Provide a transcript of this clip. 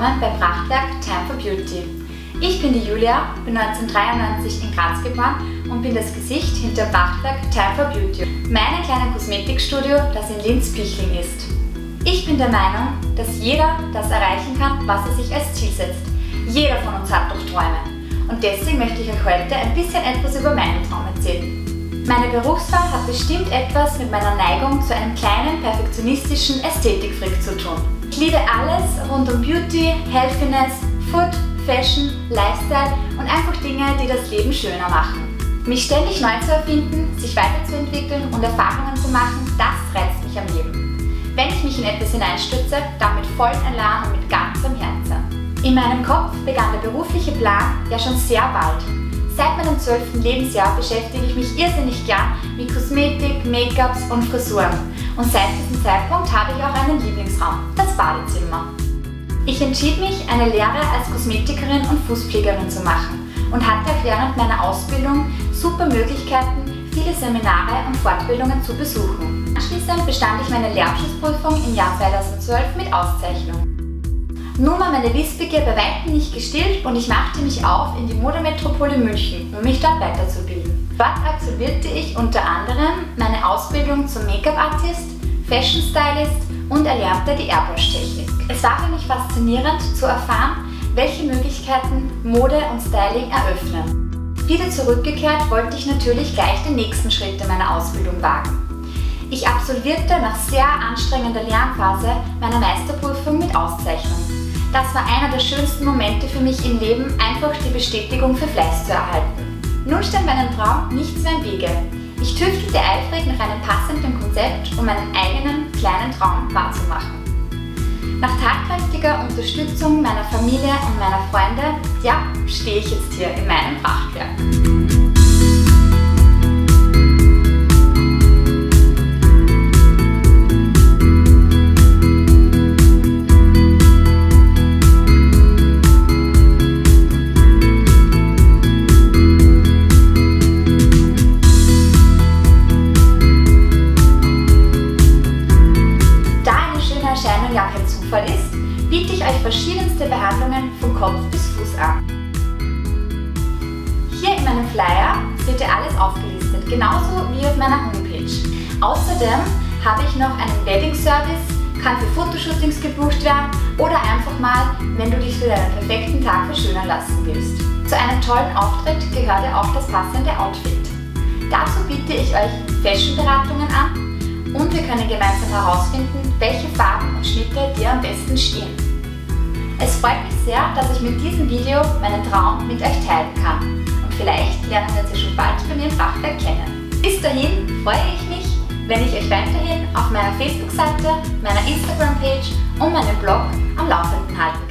willkommen bei Prachtwerk Time for Beauty. Ich bin die Julia, bin 1993 in Graz geboren und bin das Gesicht hinter Prachtwerk Time for Beauty, meinem kleinen Kosmetikstudio, das in Linz-Pichling ist. Ich bin der Meinung, dass jeder das erreichen kann, was er sich als Ziel setzt. Jeder von uns hat doch Träume. Und deswegen möchte ich euch heute ein bisschen etwas über meinen Traum erzählen. Meine Berufswahl hat bestimmt etwas mit meiner Neigung zu einem kleinen, perfektionistischen Ästhetikfreak zu tun. Ich liebe alles rund um Beauty, Healthiness, Food, Fashion, Lifestyle und einfach Dinge, die das Leben schöner machen. Mich ständig neu zu erfinden, sich weiterzuentwickeln und Erfahrungen zu machen, das reizt mich am Leben. Wenn ich mich in etwas hineinstütze, dann mit vollem Elan und mit ganzem Herzen. In meinem Kopf begann der berufliche Plan ja schon sehr bald. Seit meinem 12. Lebensjahr beschäftige ich mich irrsinnig gern mit Kosmetik, Make-ups und Frisuren. Und seit diesem Zeitpunkt habe ich auch einen Lieblingsraum, das Badezimmer. Ich entschied mich, eine Lehre als Kosmetikerin und Fußpflegerin zu machen und hatte auch während meiner Ausbildung super Möglichkeiten, viele Seminare und Fortbildungen zu besuchen. Anschließend bestand ich meine Lehrabschlussprüfung im Jahr 2012 mit Auszeichnung. Nun war meine Wissbegier bei weitem nicht gestillt und ich machte mich auf in die Modemetropole München, um mich dort weiterzubilden. Dort absolvierte ich unter anderem meine Ausbildung zum Make-up-Artist, Fashion-Stylist und erlernte die Airbrush-Technik. Es war für mich faszinierend zu erfahren, welche Möglichkeiten Mode und Styling eröffnen. Wieder zurückgekehrt wollte ich natürlich gleich den nächsten Schritt in meiner Ausbildung wagen. Ich absolvierte nach sehr anstrengender Lernphase meine Meisterprüfung mit Auszeichnung. Das war einer der schönsten Momente für mich im Leben, einfach die Bestätigung für Fleiß zu erhalten. Nun stand meinem Traum nichts mehr im Wege. Ich tüftelte eifrig nach einem passenden Konzept, um meinen eigenen kleinen Traum wahrzumachen. Nach tatkräftiger Unterstützung meiner Familie und meiner Freunde, ja, stehe ich jetzt hier in meinem Prachtwerk. Ist, biete ich euch verschiedenste Behandlungen von Kopf bis Fuß an. Hier in meinem Flyer seht ihr alles aufgelistet, genauso wie auf meiner Homepage. Außerdem habe ich noch einen Wedding-Service, kann für Fotoshootings gebucht werden oder einfach mal, wenn du dich für deinen perfekten Tag verschönern lassen willst. Zu einem tollen Auftritt gehört ja auch das passende Outfit. Dazu biete ich euch Fashion-Beratungen an. Und wir können gemeinsam herausfinden, welche Farben und Schnitte dir am besten stehen. Es freut mich sehr, dass ich mit diesem Video meinen Traum mit euch teilen kann. Und vielleicht lernen wir uns ja schon bald bei mir im Prachtwerk kennen. Bis dahin freue ich mich, wenn ich euch weiterhin auf meiner Facebook-Seite, meiner Instagram-Page und meinem Blog am Laufenden halte.